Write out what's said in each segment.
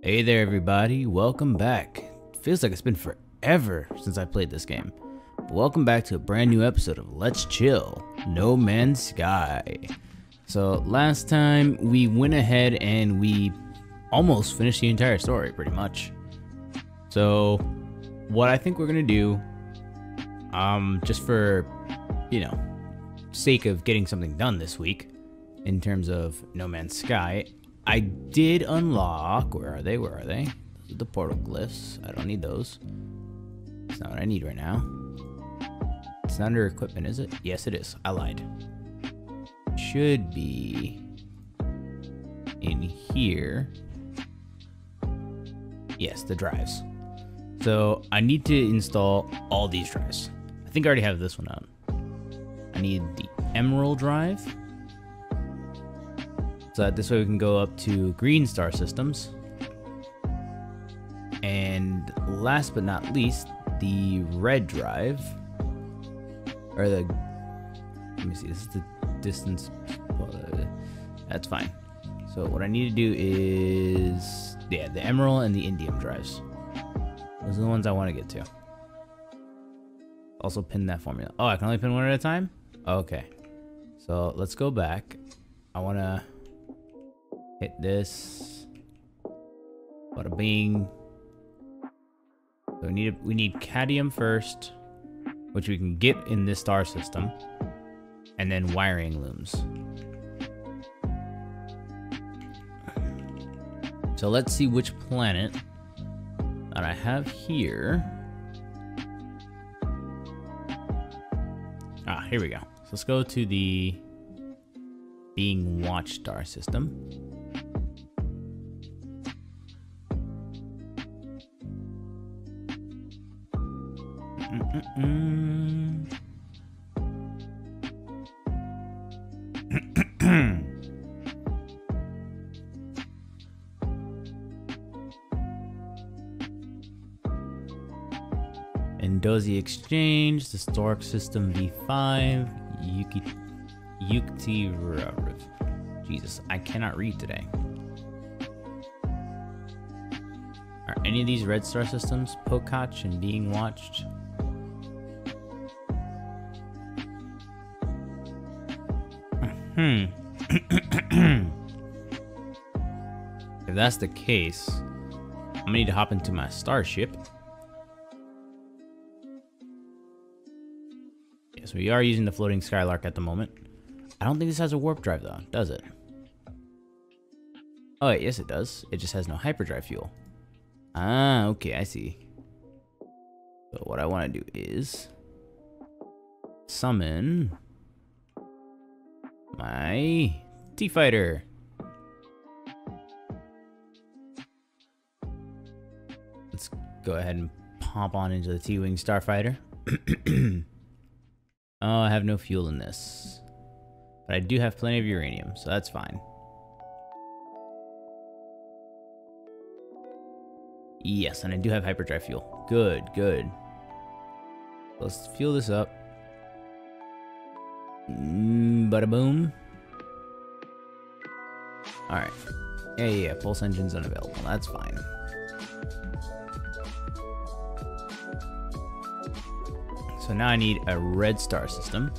Hey there everybody, welcome back. Feels like it's been forever since I played this game. But welcome back to a brand new episode of Let's Chill, No Man's Sky. So last time we went ahead and we almost finished the entire story pretty much. So what I think we're gonna do, just for, you know, sake of getting something done this week in terms of No Man's Sky, I did unlock, where are they? Those are the portal glyphs. I don't need those. It's not what I need right now. It's not under equipment, is it? Yes, it is. I lied. Should be in here. Yes, the drives. So I need to install all these drives. I think I already have this one on. I need the emerald drive. So this way we can go up to Green Star Systems. And last but not least, the red drive. Or the, let me see, this is the distance, that's fine. So what I need to do is, yeah, the emerald and the indium drives. Those are the ones I want to get to. Also pin that formula. Oh, I can only pin one at a time? Okay. So let's go back. I want to hit this. Bada bing. So we need cadmium first, which we can get in this star system, and then wiring looms. So let's see which planet that I have here. Ah, here we go. So let's go to the being watched star system. Endozi Exchange, the Stork System V5, Yukti. Jesus, I cannot read today. Are any of these red star systems, Pokach and being watched? If that's the case, I'm gonna need to hop into my starship. Yes, we are using the floating Skylark at the moment. I don't think this has a warp drive though, does it? Oh yes it does, it just has no hyperdrive fuel. Ah, okay, I see. So what I wanna do is summon my T-Fighter. Let's go ahead and pop on into the T-Wing Starfighter. Oh, I have no fuel in this. But I do have plenty of uranium, so that's fine. Yes, and I do have hyperdrive fuel. Good, good. Let's fuel this up. Bada boom. Alright. Yeah, pulse engine's unavailable. That's fine. So now I need a red star system.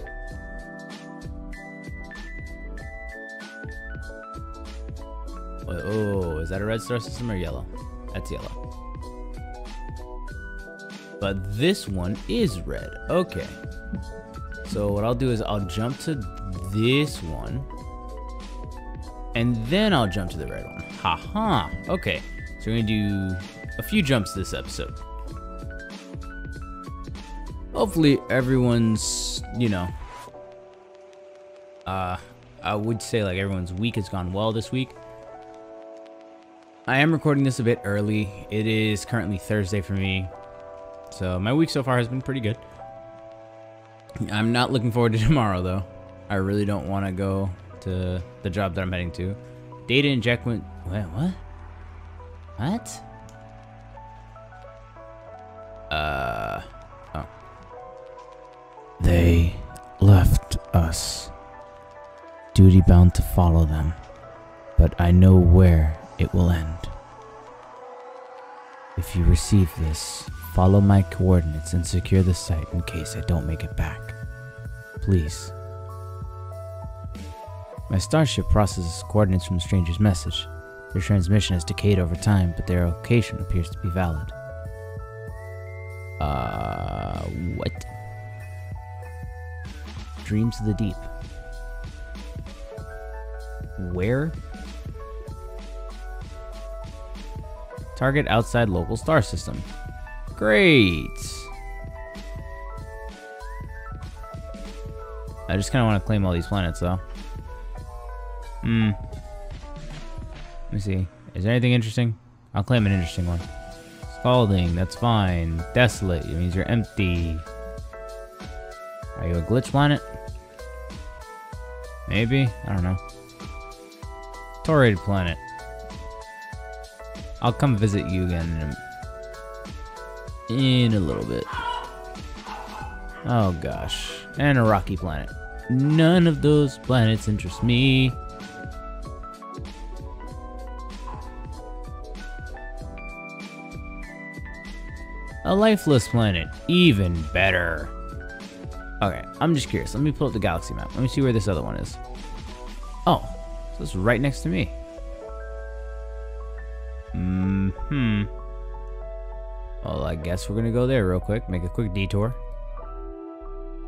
Oh, is that a red star system or yellow? That's yellow. But this one is red. Okay. So what I'll do is I'll jump to this one, and then I'll jump to the red one. Haha. Okay. So we're gonna do a few jumps this episode. Hopefully everyone's, you know, I would say like everyone's week has gone well this week. I am recording this a bit early. It is currently Thursday for me. So my week so far has been pretty good. I'm not looking forward to tomorrow though. I really don't want to go to the job that I'm heading to. Data inject went, wait, what? What? Oh. They left us. Duty bound to follow them. But I know where it will end. If you receive this, follow my coordinates and secure the site in case I don't make it back. Please. My starship processes coordinates from the stranger's message. Their transmission has decayed over time, but their location appears to be valid. What? Dreams of the Deep. Where? Target outside local star system. Great! I just kind of want to claim all these planets, though. Let me see. Is there anything interesting? I'll claim an interesting one. Scalding, that's fine. Desolate, it means you're empty. Are you a glitch planet? Maybe? I don't know. Torrid planet. I'll come visit you again in a little bit. Oh gosh. And a rocky planet. None of those planets interest me. A lifeless planet. Even better. Okay, I'm just curious. Let me pull up the galaxy map. Let me see where this other one is. Oh, so it's right next to me. Well, I guess we're gonna go there real quick. Make a quick detour.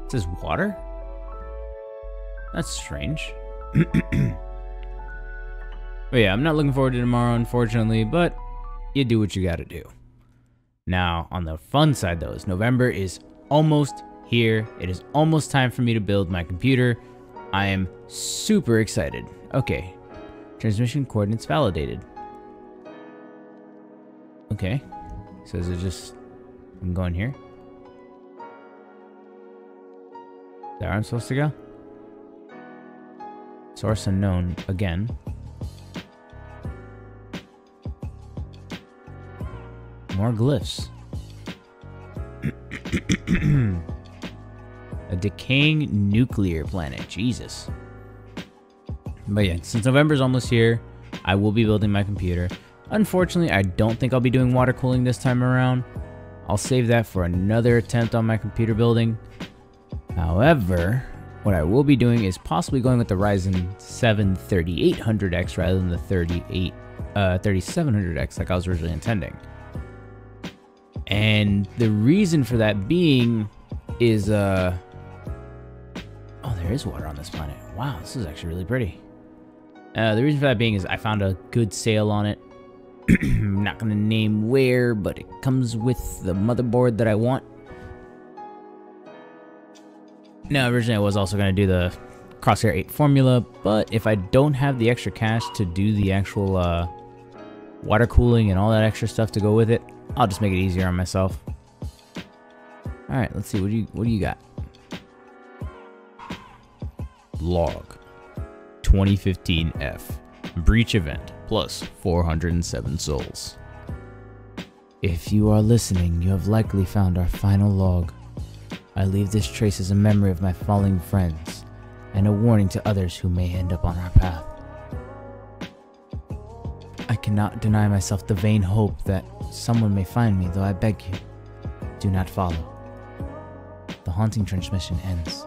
It says water? That's strange. But yeah, I'm not looking forward to tomorrow, unfortunately, but you do what you gotta do. Now, on the fun side, though, is November is almost here. It is almost time for me to build my computer. I am super excited. Okay. Transmission coordinates validated. Okay. So is it just... I'm going here? Is that where I'm supposed to go? Source unknown again. More glyphs. A decaying nuclear planet. Jesus. But yeah, since November's almost here, I will be building my computer. Unfortunately, I don't think I'll be doing water cooling this time around. I'll save that for another attempt on my computer building. However, what I will be doing is possibly going with the Ryzen 7 3800X rather than the 3700X like I was originally intending. And the reason for that being is oh, there is water on this planet. Wow, this is actually really pretty. The reason for that being is I found a good sale on it. I'm not gonna name where, but it comes with the motherboard that I want. Now, originally I was also gonna do the Crosshair 8 formula, but if I don't have the extra cash to do the actual water cooling and all that extra stuff to go with it, I'll just make it easier on myself. All right, let's see. What do you got? Log 2015F breach event plus 407 souls. If you are listening, you have likely found our final log. I leave this trace as a memory of my fallen friends and a warning to others who may end up on our path. I cannot deny myself the vain hope that someone may find me, though I beg you, do not follow. The haunting transmission ends.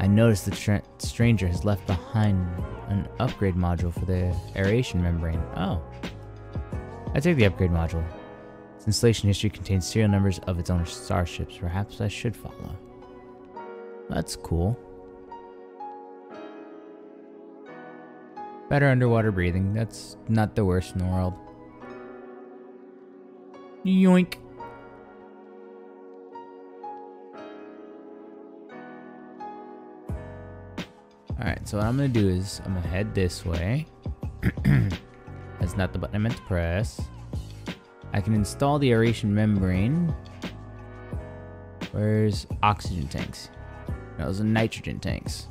I notice the stranger has left behind an upgrade module for the aeration membrane. Oh. I take the upgrade module. Its installation history contains serial numbers of its own starships. Perhaps I should follow. That's cool. Better underwater breathing. That's not the worst in the world. Yoink. Alright, so what I'm gonna do is I'm gonna head this way. That's not the button I meant to press. I can install the aeration membrane. Where's oxygen tanks? No, those are nitrogen tanks.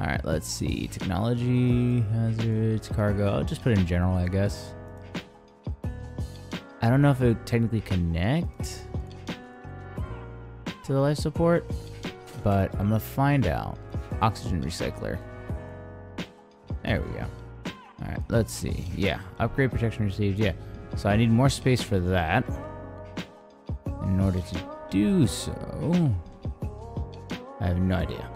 Alright, let's see. Technology, hazards, cargo. I'll just put it in general, I guess. I don't know if it would technically connect to the life support, but I'm gonna find out. Oxygen recycler. There we go. All right, let's see. Yeah, upgrade protection received. Yeah, So I need more space for that. In order to do so, I have no idea.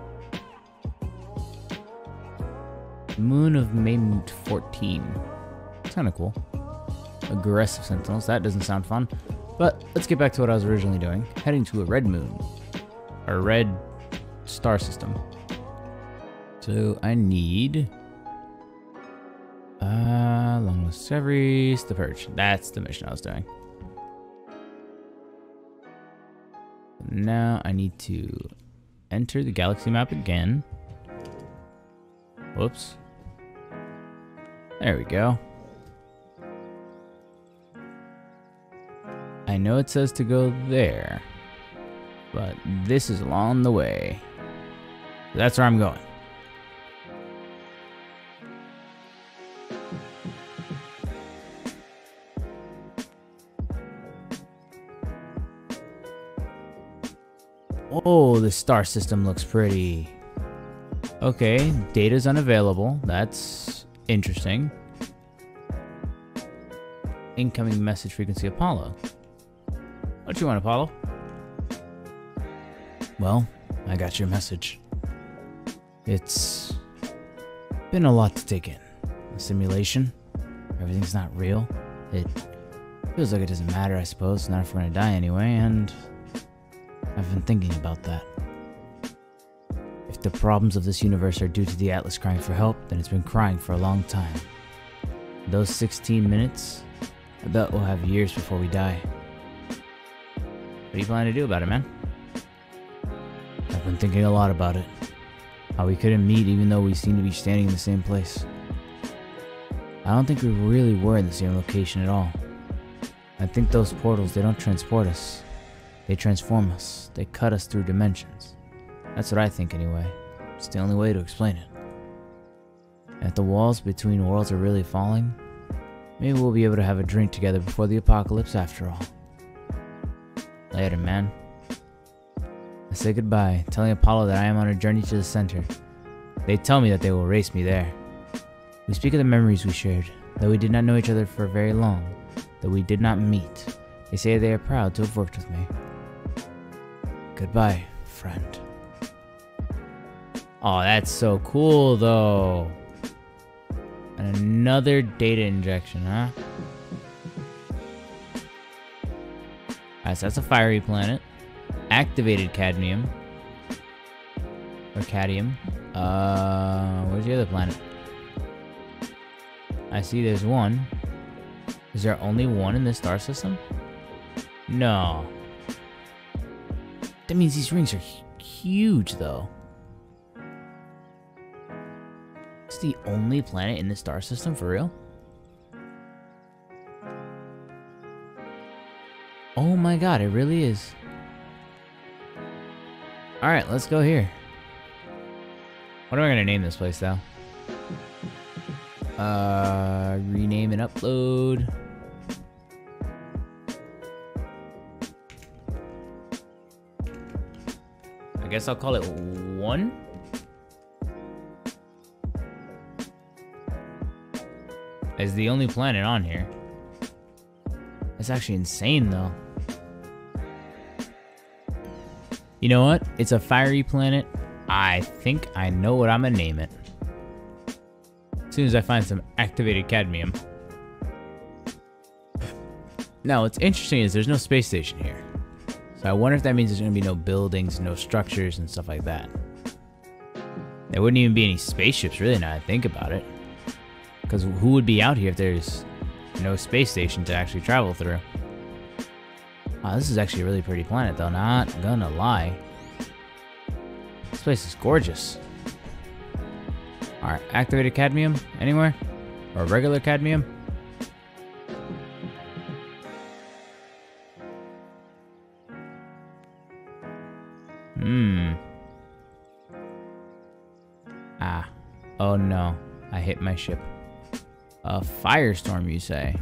Moon of Maiden 14. It's kind of cool. Aggressive Sentinels, that doesn't sound fun. But let's get back to what I was originally doing. Heading to a red moon. A red star system. So I need... Longless Severies, the Purge. That's the mission I was doing. Now I need to enter the galaxy map again. Whoops. There we go. I know it says to go there, but this is along the way. That's where I'm going. Oh, the star system looks pretty. Okay, data's unavailable. That's interesting. Incoming message frequency Apollo. What you want, Apollo? Well, I got your message. It's been a lot to take in. The simulation, everything's not real. It feels like it doesn't matter, I suppose. Not if we're gonna die anyway, and... I've been thinking about that. If the problems of this universe are due to the Atlas crying for help, then it's been crying for a long time. Those 16 minutes, I bet we'll have years before we die. What are you planning to do about it, man? I've been thinking a lot about it. How we couldn't meet even though we seem to be standing in the same place. I don't think we really were in the same location at all. I think those portals, they don't transport us. They transform us. They cut us through dimensions. That's what I think anyway. It's the only way to explain it. And if the walls between worlds are really falling, maybe we'll be able to have a drink together before the apocalypse after all. Later, man. I say goodbye, telling Apollo that I am on a journey to the center. They tell me that they will race me there. We speak of the memories we shared, that we did not know each other for very long, that we did not meet. They say they are proud to have worked with me. Goodbye, friend. Oh, that's so cool, though. And another data injection, huh? Alright, so that's a fiery planet. Activated cadmium. Or cadmium. Where's the other planet? I see there's one. Is there only one in this star system? No. That means these rings are huge, though. It's the only planet in the star system, for real? Oh my god, it really is. Alright, let's go here. What am I gonna name this place, though? Rename and upload. I guess I'll call it one. It's the only planet on here. That's actually insane, though. You know what? It's a fiery planet. I think I know what I'm gonna name it. As soon as I find some activated cadmium. Now, what's interesting is there's no space station here. So I wonder if that means there's going to be no buildings, no structures, and stuff like that. There wouldn't even be any spaceships, really, now I think about it. Because who would be out here if there's no space station to actually travel through? Wow, this is actually a really pretty planet, though. Not gonna lie. This place is gorgeous. Alright, activated cadmium anywhere? Or regular cadmium? Ah. Oh no. I hit my ship. A firestorm, you say?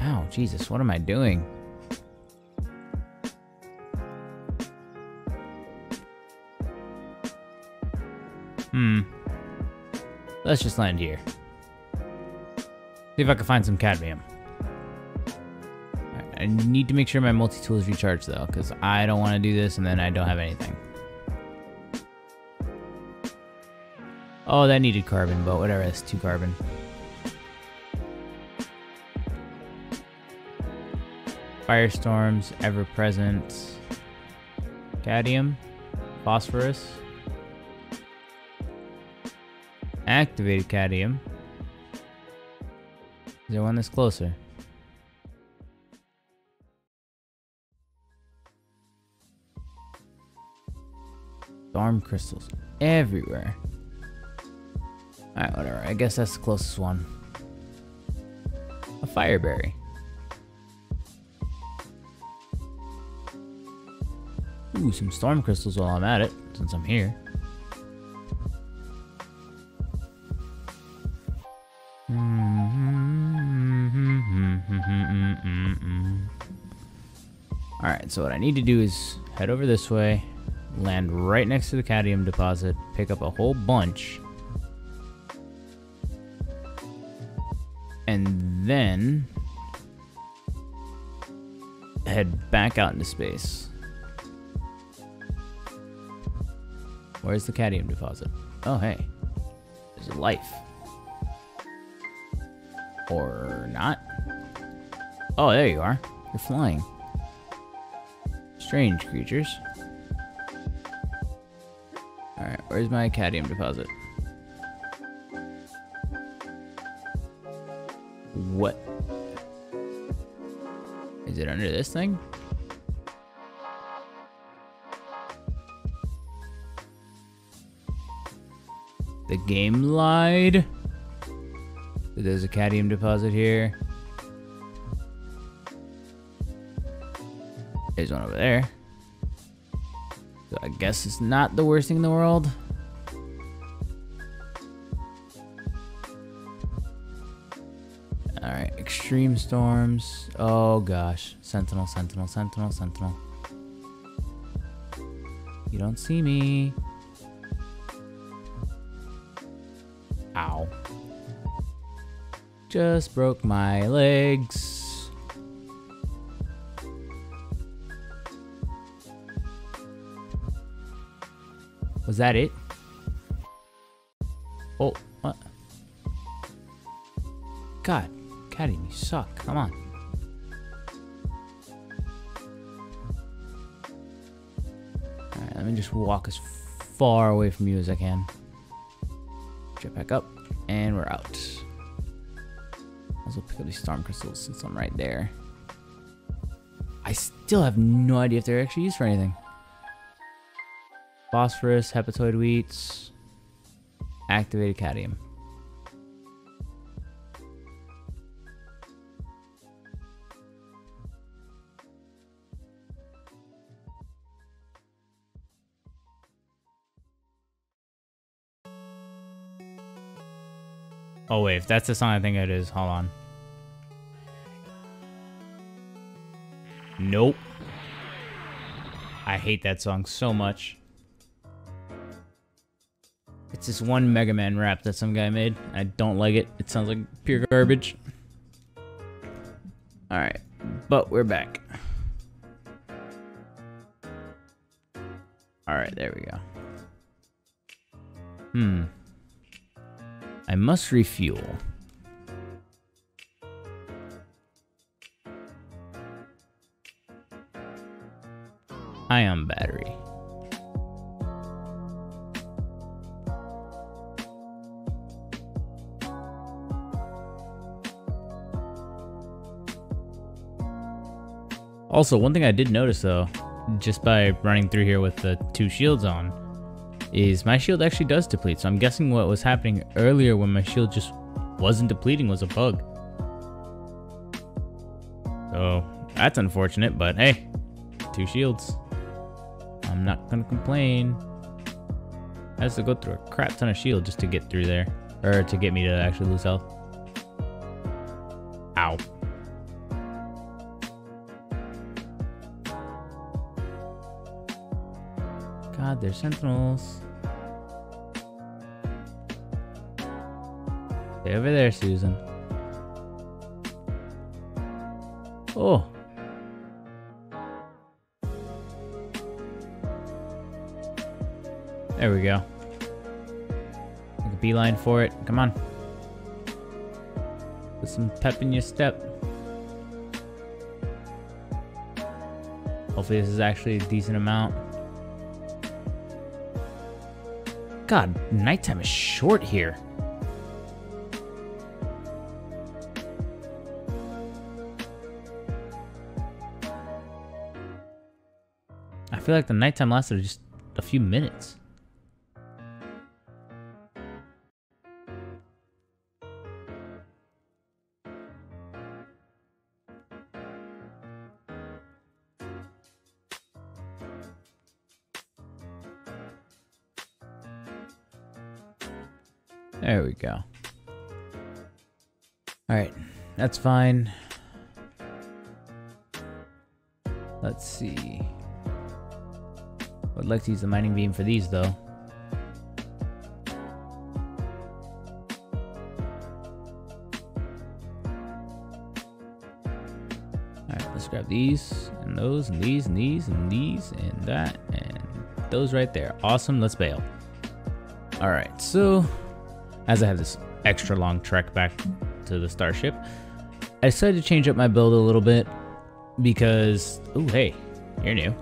Ow, Jesus, what am I doing? Let's just land here. See if I can find some cadmium. Right, I need to make sure my multi-tool is recharged though, because I don't want to do this and then I don't have anything. Oh, that needed carbon, but whatever, that's 2 carbon. Firestorms, ever-present. Cadmium, phosphorus. Activated cadmium. Is there one that's closer? Storm crystals everywhere. Alright, whatever. I guess that's the closest one. A fireberry. Ooh, some storm crystals while I'm at it, since I'm here. Alright, so what I need to do is head over this way, land right next to the cadmium deposit, pick up a whole bunch, and then head back out into space. Where's the cadmium deposit? Oh, hey. There's a life. Or not. Oh, there you are. You're flying. Strange creatures. Alright, where's my cadmium deposit? What? Is it under this thing? The game lied. There's a cadmium deposit here. There's one over there. So I guess it's not the worst thing in the world. Alright, extreme storms. Oh gosh. Sentinel, sentinel, sentinel, sentinel. You don't see me. Ow. Just broke my legs. Was that it? Oh, what? God, cadmium, you suck. Come on. Alright, let me just walk as far away from you as I can. Back up, and we're out. Might as well pick up these storm crystals since I'm right there. I still have no idea if they're actually used for anything. Phosphorus, hepatoid wheats, activated cadmium. Oh wait, if that's the song I think it is, hold on. Nope. I hate that song so much. It's this one Mega Man rap that some guy made. I don't like it. It sounds like pure garbage. Alright, but we're back. Alright, there we go. I must refuel. Ion battery. Also, one thing I did notice though, just by running through here with the 2 shields on, is my shield actually does deplete, so I'm guessing what was happening earlier when my shield just wasn't depleting was a bug. So, that's unfortunate, but hey, 2 shields. I'm not gonna complain. I have to go through a crap ton of shield just to get through there, or to get me to actually lose health. Ow. God, there's sentinels. Stay over there, Susan. Oh. There we go. Make a beeline for it. Come on. Put some pep in your step. Hopefully this is actually a decent amount. God, nighttime is short here. I feel like the nighttime lasted just a few minutes. There we go. Alright, that's fine. Let's see. I'd like to use the mining beam for these though. Alright, let's grab these, and those, and these, and these, and these, and that, and those right there. Awesome, let's bail. Alright, so as I have this extra long trek back to the starship, I decided to change up my build a little bit because, oh hey, you're new.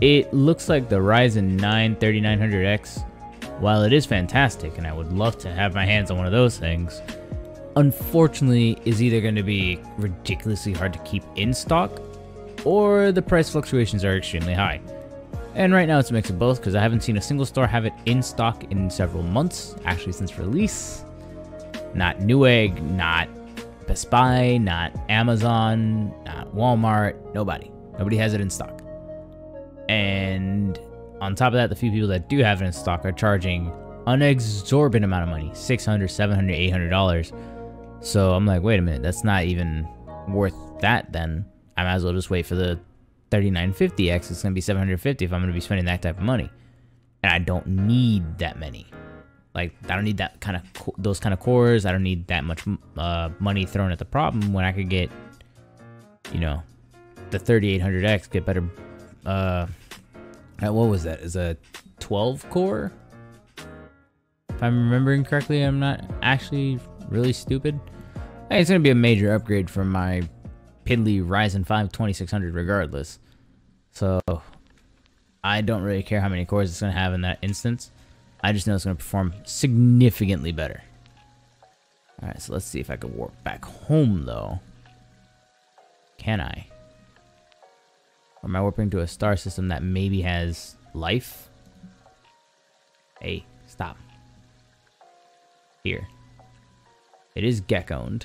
It looks like the Ryzen 9 3900X, while it is fantastic and I would love to have my hands on one of those things, unfortunately is either going to be ridiculously hard to keep in stock or the price fluctuations are extremely high. And right now it's a mix of both because I haven't seen a single store have it in stock in several months, actually since release. Not Newegg, not Best Buy, not Amazon, not Walmart, nobody. Nobody has it in stock. And on top of that, the few people that do have it in stock are charging an exorbitant amount of money, $600, $700, $800. So I'm like, wait a minute, that's not even worth that then. I might as well just wait for the 3950X. It's going to be $750 if I'm going to be spending that type of money. And I don't need that many. Like, I don't need that kind of those kind of cores. I don't need that much money thrown at the problem when I could get, you know, the 3800X, get better. What was that? Is a 12 core? If I'm remembering correctly, I'm not actually really stupid. Hey, it's gonna be a major upgrade from my piddly Ryzen 5 2600 regardless. So I don't really care how many cores it's gonna have in that instance. I just know it's gonna perform significantly better. All right, so let's see if I can warp back home though. Can I? Or am I warping to a star system that maybe has life? Hey, stop. Here. It is geckoed.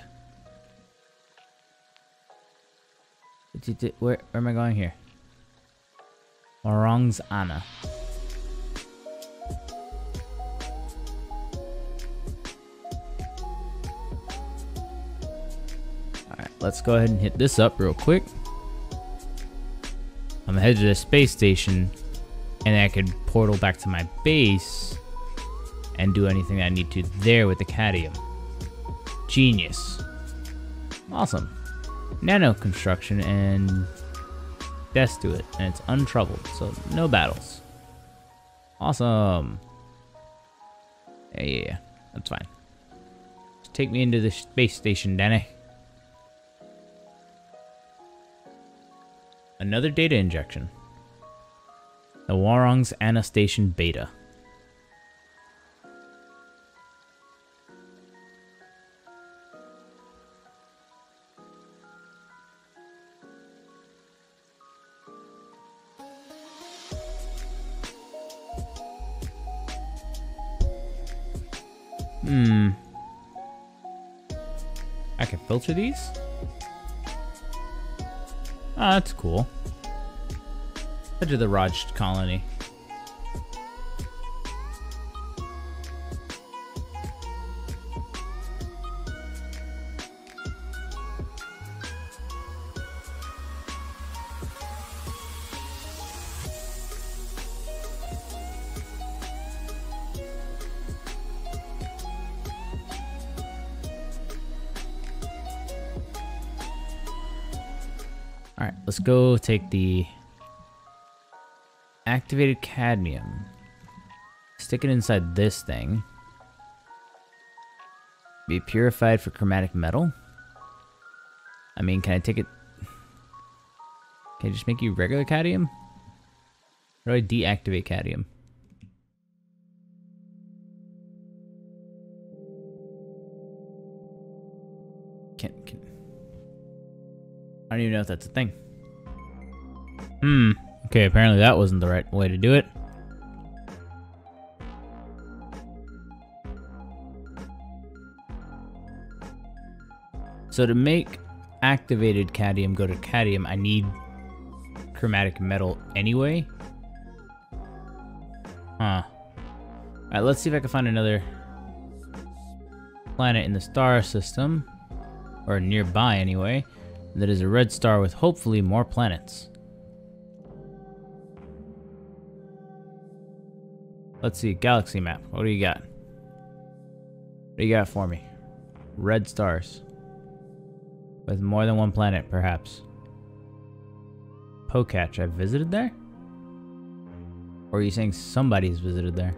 Where am I going here? Morang's Anna. Alright, let's go ahead and hit this up real quick. I'm headed to the space station, and I could portal back to my base and do anything I need to there with the cadmium. Genius. Awesome. Nano construction and death to it, and it's untroubled, so no battles. Awesome. Yeah, that's fine. Just take me into the space station, Danny. Another data injection. The Warang's Anna Station Beta. I can filter these? Oh, that's cool. Head to the Raj colony. Alright, let's go take the activated cadmium. Stick it inside this thing. Be purified for chromatic metal? I mean, can I take it? Can I just make you regular cadmium? How do I deactivate cadmium? Can't. I don't even know if that's a thing. Okay, apparently that wasn't the right way to do it. So to make activated cadmium go to cadmium, I need chromatic metal anyway. Alright, let's see if I can find another planet in the star system, or nearby anyway, that is a red star with hopefully more planets. Let's see, galaxy map. What do you got? What do you got for me? Red stars. With more than one planet, perhaps. Pocatch, I've visited there? Or are you saying somebody's visited there?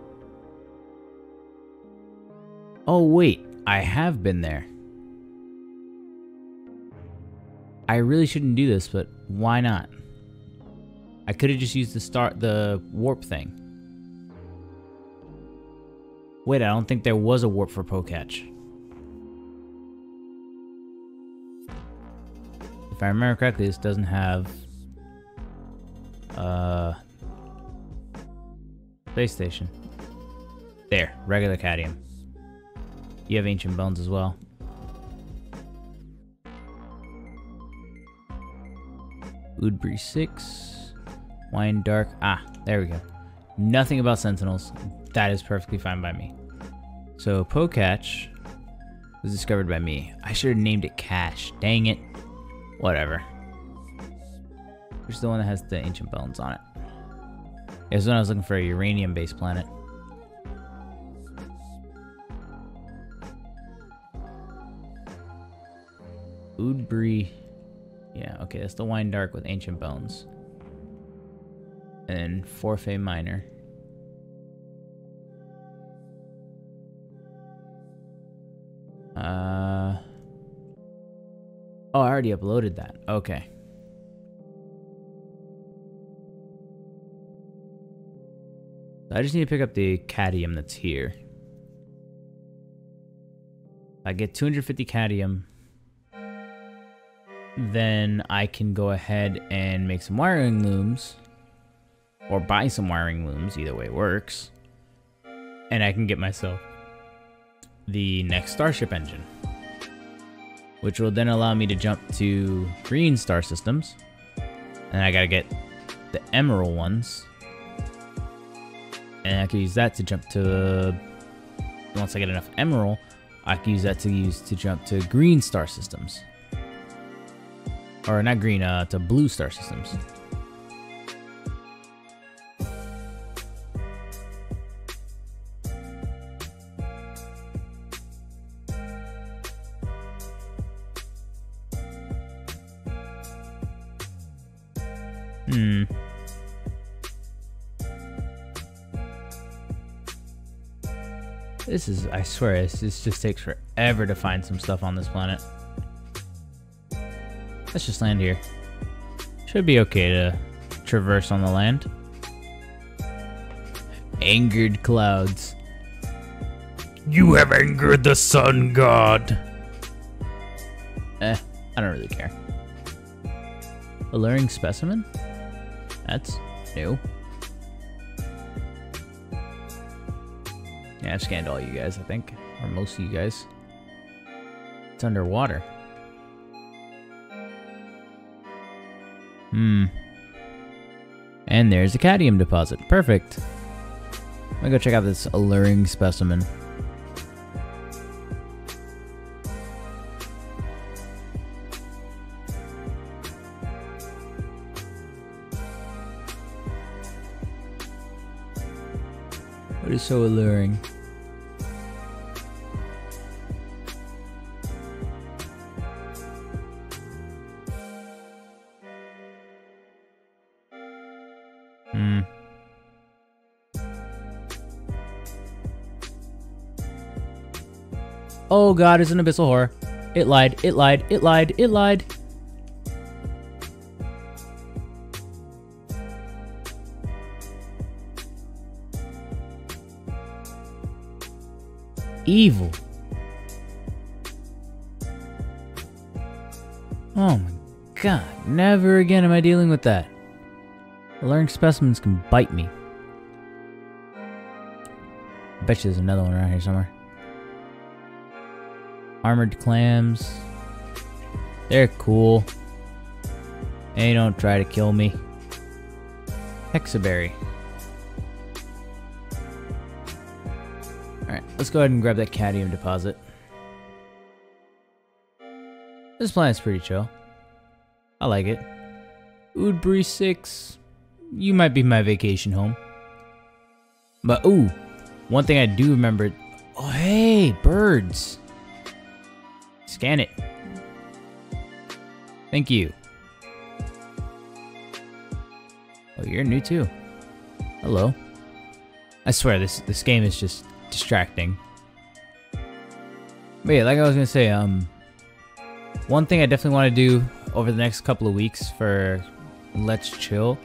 Oh wait, I have been there. I really shouldn't do this, but why not? I could have just used the warp thing. Wait, I don't think there was a warp for Pocatch. If I remember correctly, this doesn't have space station. There, regular cadmium. You have ancient bones as well. Udbree 6, wine dark. There we go. Nothing about sentinels. That is perfectly fine by me. So Pocatch was discovered by me. I should have named it Cash. Dang it. Whatever. Which is the one that has the ancient bones on it. It was when I was looking for a uranium-based planet. Udbree. Yeah, okay, that's the wine dark with ancient bones. And Forfait Minor. Oh, I already uploaded that. Okay. I just need to pick up the cadmium that's here. I get 250 cadmium. Then I can go ahead and make some wiring looms. Or buy some wiring looms. Either way works. And I can get myself the next Starship engine, which will then allow me to jump to green star systems. And I gotta get the emerald ones. And I can use that to jump to, once I get enough emerald, I can use that to jump to green star systems. Or not green, to blue star systems. This is, I swear, this just takes forever to find some stuff on this planet. Let's just land here. Should be okay to traverse on the land. Angered clouds. You have angered the sun god. I don't really care. Alluring specimen? That's new. Yeah, I've scanned all you guys, I think. Or most of you guys. It's underwater. And there's a cadmium deposit. Perfect. I'm gonna go check out this alluring specimen. What is so alluring? Oh god, it's an abyssal horror. It lied, it lied, it lied, it lied. Evil. Oh my god, never again am I dealing with that. The learning specimens can bite me. I bet you there's another one around here somewhere. Armored clams. They're cool. They don't try to kill me. Hexaberry. Alright, let's go ahead and grab that cadmium deposit. This planet's pretty chill. I like it. Udbury 6. You might be my vacation home. But ooh, one thing I do remember. Oh hey, birds. Scan it. Thank you. Oh, you're new too. Hello. I swear this game is just distracting. But yeah, like I was gonna say, one thing I definitely want to do over the next couple of weeks for Let's Chill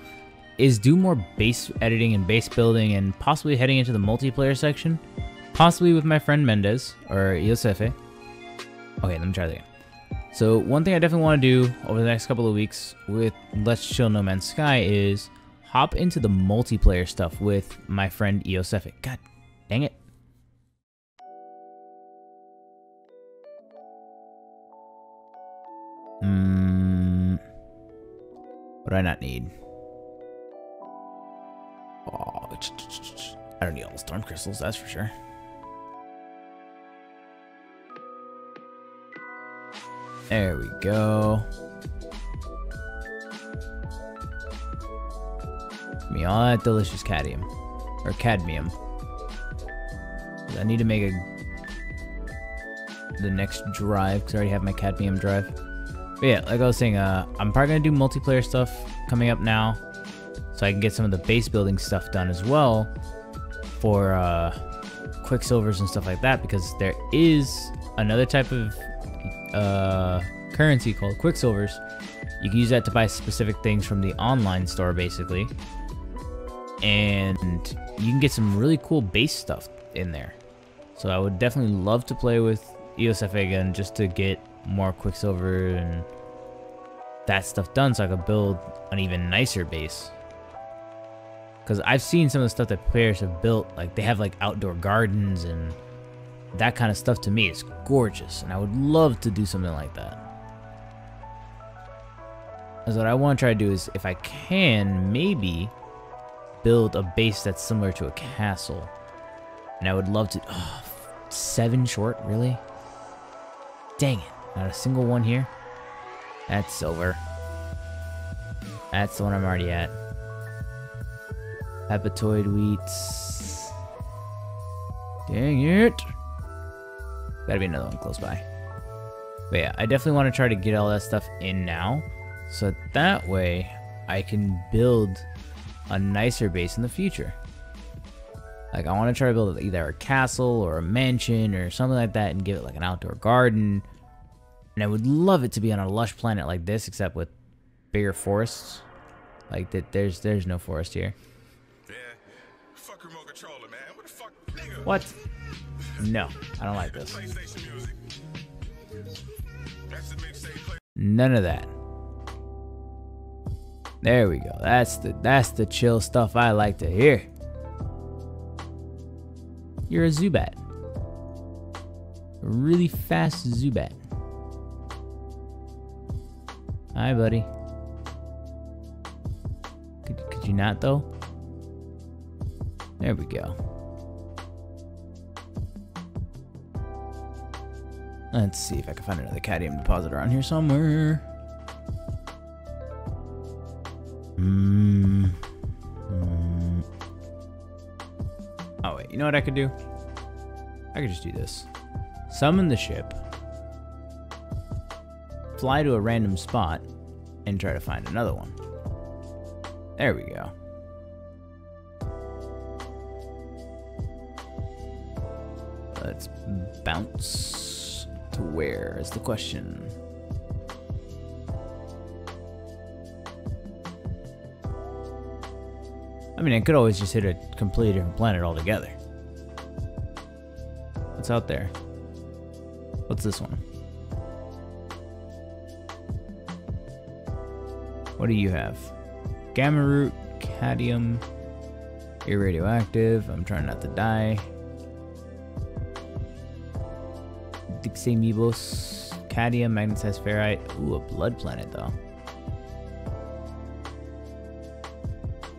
is do more base editing and base building, and possibly heading into the multiplayer section, possibly with my friend Mendez or Iosefe. Okay, let me try that again. So one thing I definitely want to do over the next couple of weeks with Let's Chill No Man's Sky is hop into the multiplayer stuff with my friend Iosefe. God dang it. What do I not need? Oh, I don't need all the storm crystals, that's for sure. There we go. Give me all that delicious cadmium. Or cadmium. I need to make the next drive, because I already have my cadmium drive. But yeah, like I was saying, I'm probably going to do multiplayer stuff coming up now, so I can get some of the base building stuff done as well for Quicksilvers and stuff like that, because there is another type of currency called Quicksilvers. You can use that to buy specific things from the online store, basically, and you can get some really cool base stuff in there. So I would definitely love to play with Iosefe again, just to get more Quicksilver and that stuff done, so I could build an even nicer base. Because I've seen some of the stuff that players have built, like they have like outdoor gardens and that kind of stuff. To me, it's gorgeous, and I would love to do something like that. Because what I want to try to do is, if I can, maybe build a base that's similar to a castle. And I would love to... Oh, 7 short, really? Dang it, not a single one here. That's silver. That's the one I'm already at. Hapatoid wheats. Dang it. Gotta be another one close by. But yeah, I definitely want to try to get all that stuff in now, so that way I can build a nicer base in the future. Like, I want to try to build either a castle or a mansion or something like that, and give it like an outdoor garden. And I would love it to be on a lush planet like this, except with bigger forests. Like that, there's no forest here. Yeah. Fuck remote controller, man. What the fuck, nigga? What? No, I don't like this. None of that. There we go. That's the chill stuff I like to hear. You're a Zubat. A really fast Zubat. Hi, buddy. Could you not, though? There we go. Let's see if I can find another cadmium deposit around here somewhere. Oh wait, you know what I could do? I could just do this. Summon the ship, fly to a random spot, and try to find another one. There we go. Let's bounce to where is the question. I mean, I could always just hit a completely different planet altogether. What's out there? What's this one? What do you have? Gamma root, cadmium, irradioactive. I'm trying not to die. Dixamibos, cadmium, magnetized ferrite. Ooh, a blood planet though.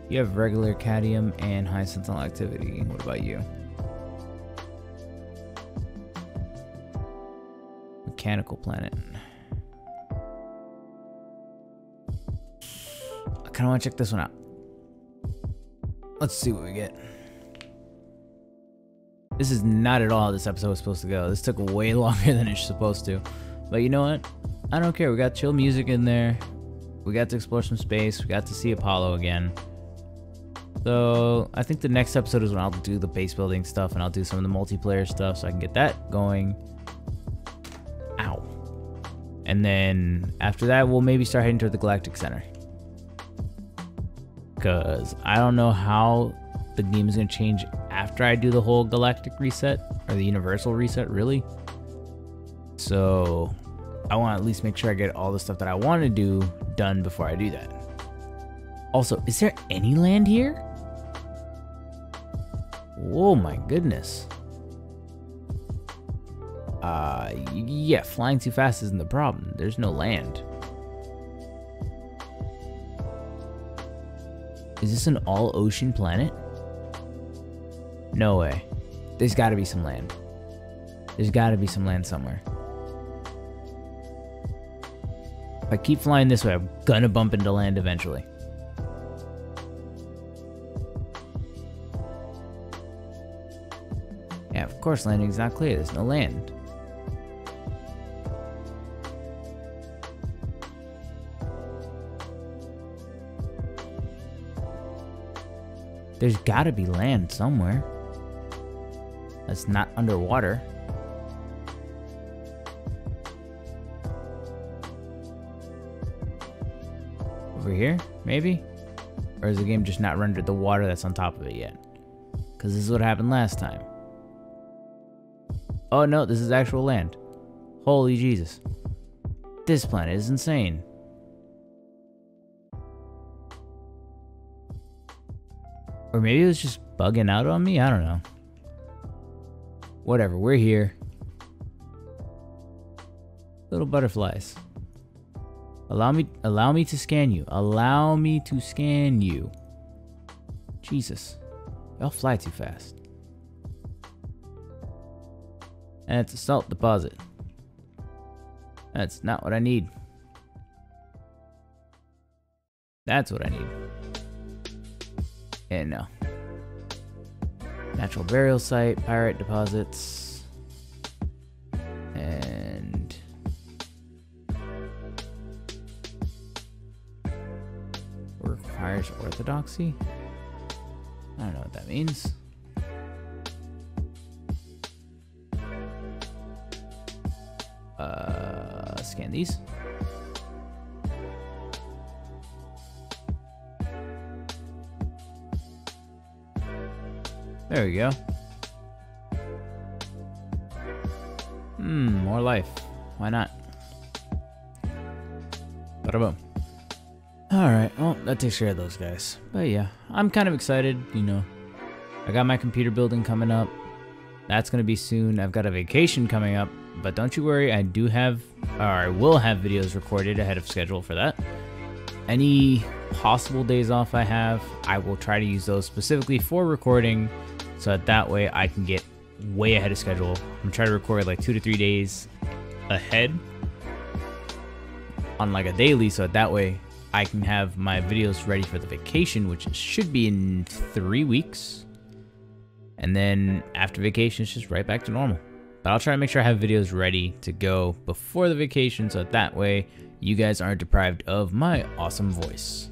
You have regular cadmium and high sentinel activity. What about you? Mechanical planet. I kind of want to check this one out. Let's see what we get. This is not at all how this episode was supposed to go. This took way longer than it's supposed to. But you know what? I don't care. We got chill music in there. We got to explore some space. We got to see Apollo again. So I think the next episode is when I'll do the base building stuff and I'll do some of the multiplayer stuff so I can get that going. Ow. And then after that, we'll maybe start heading toward the Galactic Center. Because I don't know how the game is going to change after I do the whole galactic reset or the universal reset, really. So I want to at least make sure I get all the stuff that I want to do done before I do that. Also, is there any land here? Oh my goodness. Yeah, flying too fast isn't the problem. There's no land. Is this an all-ocean planet? No way. There's gotta be some land. There's gotta be some land somewhere. If I keep flying this way, I'm gonna bump into land eventually. Yeah, of course landing's not clear. There's no land. There's gotta be land somewhere. That's not underwater. Over here, maybe? Or has the game just not rendered the water that's on top of it yet? Because this is what happened last time. Oh no, this is actual land. Holy Jesus. This planet is insane. Or maybe it was just bugging out on me? I don't know. Whatever, we're here. Little butterflies. Allow me to scan you. Allow me to scan you. Jesus. Y'all fly too fast. And it's a salt deposit. That's not what I need. That's what I need. And yeah, no. Natural burial site, pirate deposits, and requires orthodoxy? I don't know what that means. Scan these. There we go. Hmm, more life. Why not? Bada boom. Alright, well, that takes care of those guys. But yeah, I'm kind of excited, you know. I got my computer building coming up. That's gonna be soon. I've got a vacation coming up. But don't you worry, I do have, or I will have videos recorded ahead of schedule for that. Any possible days off I have, I will try to use those specifically for recording. So that way I can get way ahead of schedule. I'm trying to record like 2 to 3 days ahead on like a daily. So that way I can have my videos ready for the vacation, which should be in 3 weeks. And then after vacation, it's just right back to normal. But I'll try to make sure I have videos ready to go before the vacation. So that way you guys aren't deprived of my awesome voice.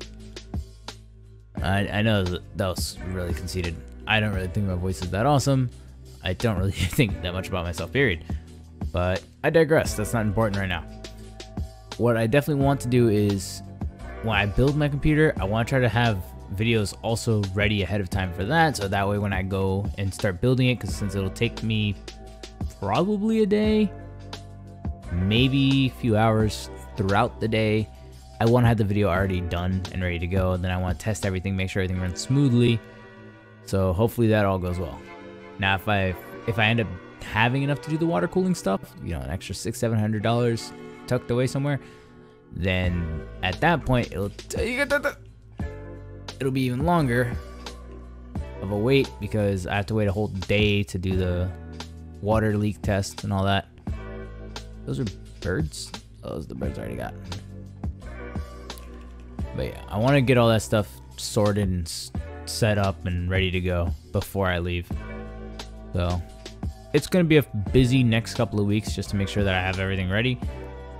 I know that was really conceited. I don't really think my voice is that awesome. I don't really think that much about myself, period. But I digress, that's not important right now. What I definitely want to do is, when I build my computer, I want to try to have videos also ready ahead of time for that, so that way when I go and start building it, because since it'll take me probably a day, maybe a few hours throughout the day, I want to have the video already done and ready to go, and then I want to test everything, make sure everything runs smoothly. So hopefully that all goes well. Now if I end up having enough to do the water cooling stuff, you know, an extra $600-700 tucked away somewhere, then at that point it'll be even longer of a wait, because I have to wait a whole day to do the water leak test and all that. Those are birds? Oh, those are the birds I already got. But yeah, I want to get all that stuff sorted and set up and ready to go before I leave. So it's going to be a busy next couple of weeks just to make sure that I have everything ready.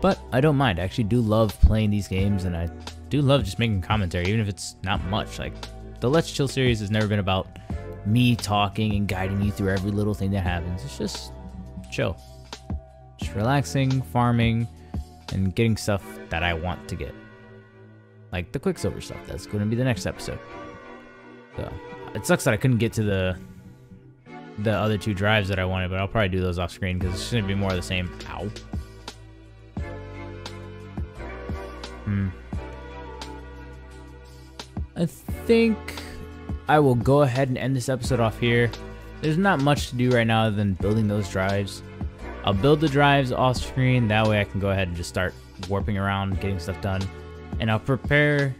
But I don't mind. I actually do love playing these games, and I do love just making commentary, even if it's not much. Like, the Let's Chill series has never been about me talking and guiding you through every little thing that happens. It's just chill. Just relaxing, farming, and getting stuff that I want to get. Like the Quicksilver stuff. That's going to be the next episode. So, it sucks that I couldn't get to the other two drives that I wanted, but I'll probably do those off screen because it's going to be more of the same. Ow. I think I will go ahead and end this episode off here. There's not much to do right now other than building those drives. I'll build the drives off screen, that way I can go ahead and just start warping around, getting stuff done. And I'll prepare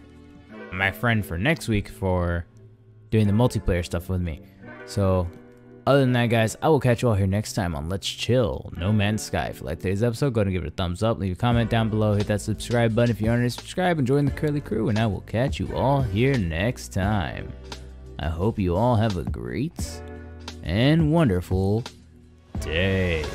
my friend for next week for doing the multiplayer stuff with me. So other than that, guys, I will catch you all here next time on Let's Chill, No Man's Sky. If you like today's episode, go ahead and give it a thumbs up, leave a comment down below, hit that subscribe button if you aren't already subscribed, and join the curly crew, and I will catch you all here next time. I hope you all have a great and wonderful day.